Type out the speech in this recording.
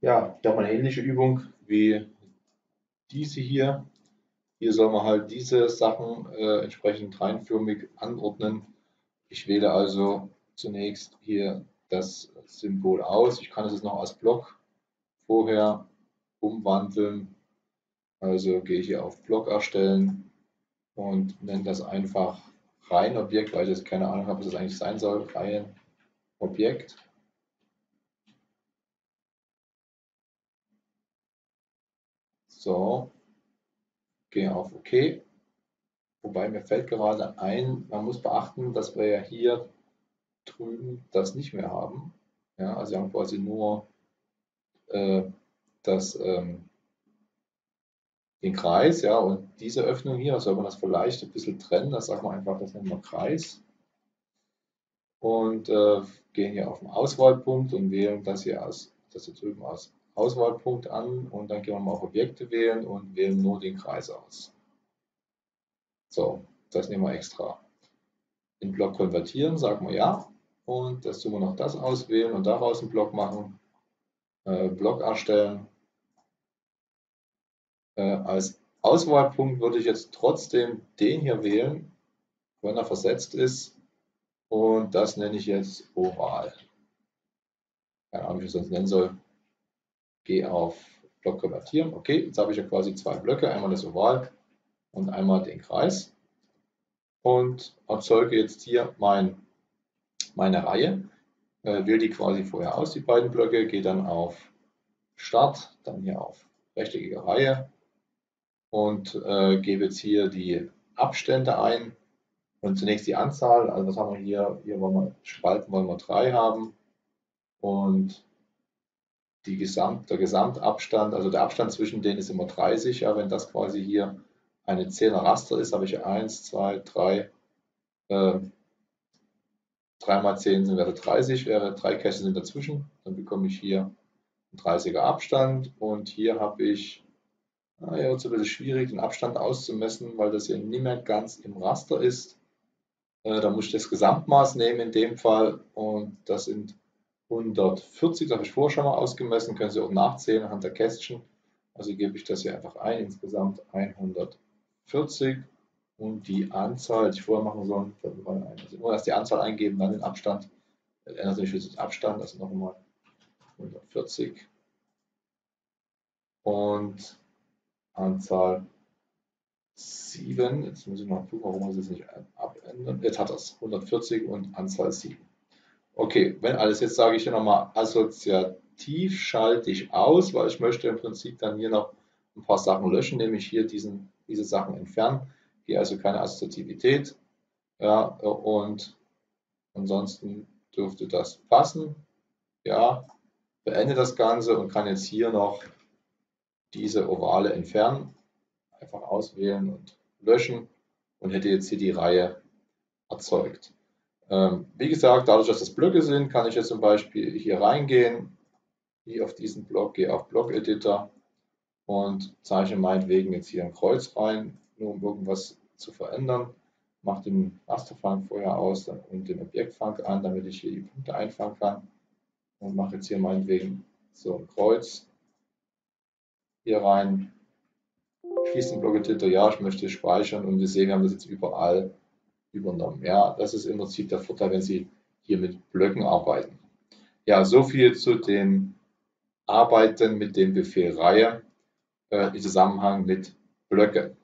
Ja, ich glaube, eine ähnliche Übung wie diese hier. Hier soll man halt diese Sachen entsprechend reinförmig anordnen. Ich wähle also zunächst hier das Symbol aus. Ich kann es jetzt noch als Block vorher umwandeln. Also gehe ich hier auf Block erstellen und nenne das einfach Reihenobjekt, weil ich jetzt keine Ahnung habe, was das eigentlich sein soll. Reihenobjekt. So. Gehe auf OK. Wobei mir fällt gerade ein, man muss beachten, dass wir ja hier drüben das nicht mehr haben. Ja, also wir haben quasi nur den Kreis, ja, und diese Öffnung hier, soll man das vielleicht ein bisschen trennen, das sagen wir einfach, das nennen wir Kreis. Und gehen hier auf den Auswahlpunkt und wählen das hier aus, das hier drüben aus Auswahlpunkt an, und dann gehen wir mal auf Objekte wählen und wählen nur den Kreis aus. So, das nehmen wir extra. Den Block konvertieren, sagen wir ja, und das tun wir noch das auswählen und daraus einen Block machen, Block erstellen. Als Auswahlpunkt würde ich jetzt trotzdem den hier wählen, wenn er versetzt ist, und das nenne ich jetzt oval. Keine Ahnung, wie ich es sonst nennen soll. Gehe auf Block konvertieren. Okay, jetzt habe ich ja quasi zwei Blöcke, einmal das Oval und einmal den Kreis, und erzeuge jetzt hier meine Reihe, wähle die quasi vorher aus, die beiden Blöcke, gehe dann auf Start, dann hier auf rechteckige Reihe und gebe jetzt hier die Abstände ein und zunächst die Anzahl, also was haben wir hier, Spalten wollen wir 3 haben und der Gesamtabstand, also der Abstand zwischen denen ist immer 30, ja, wenn das quasi hier eine 10er Raster ist, habe ich 1, 2, 3, 3 mal 10 sind wäre 30, wäre 3 Caches sind dazwischen, dann bekomme ich hier einen 30er Abstand, und hier habe ich, naja, es ist ein bisschen schwierig, den Abstand auszumessen, weil das hier nicht mehr ganz im Raster ist, da muss ich das Gesamtmaß nehmen in dem Fall, und das sind 140, das habe ich vorher schon mal ausgemessen, können Sie auch nachzählen anhand der Kästchen. Also gebe ich das hier einfach ein, insgesamt 140, und die Anzahl, die ich vorher machen soll, also nur erst die Anzahl eingeben, dann den Abstand, das ändert sich jetzt den Abstand, also nochmal 140 und Anzahl 7, jetzt muss ich mal gucken, warum man es jetzt nicht abändert, jetzt hat das 140 und Anzahl 7. Okay, wenn alles, jetzt sage ich hier nochmal assoziativ schalte ich aus, weil ich möchte im Prinzip dann hier noch ein paar Sachen löschen, nämlich hier diese Sachen entfernen. Hier also keine Assoziativität. Ja, und ansonsten dürfte das passen. Ja, beende das Ganze und kann jetzt hier noch diese Ovale entfernen. Einfach auswählen und löschen und hätte jetzt hier die Reihe erzeugt. Wie gesagt, dadurch, dass das Blöcke sind, kann ich jetzt zum Beispiel hier reingehen, hier auf diesen Block, gehe auf Block-Editor und zeichne meinetwegen jetzt hier ein Kreuz rein, nur um irgendwas zu verändern. Mache den Rasterfang vorher aus und den Objektfang an, damit ich hier die Punkte einfangen kann. Und mache jetzt hier meinetwegen so ein Kreuz hier rein, schließe den Block-Editor, ja, ich möchte speichern, und wir sehen, wir haben das jetzt überall übernommen. Ja, das ist im Prinzip der Vorteil, wenn Sie hier mit Blöcken arbeiten. Ja, so viel zu dem Arbeiten mit dem Befehl Reihe im Zusammenhang mit Blöcken.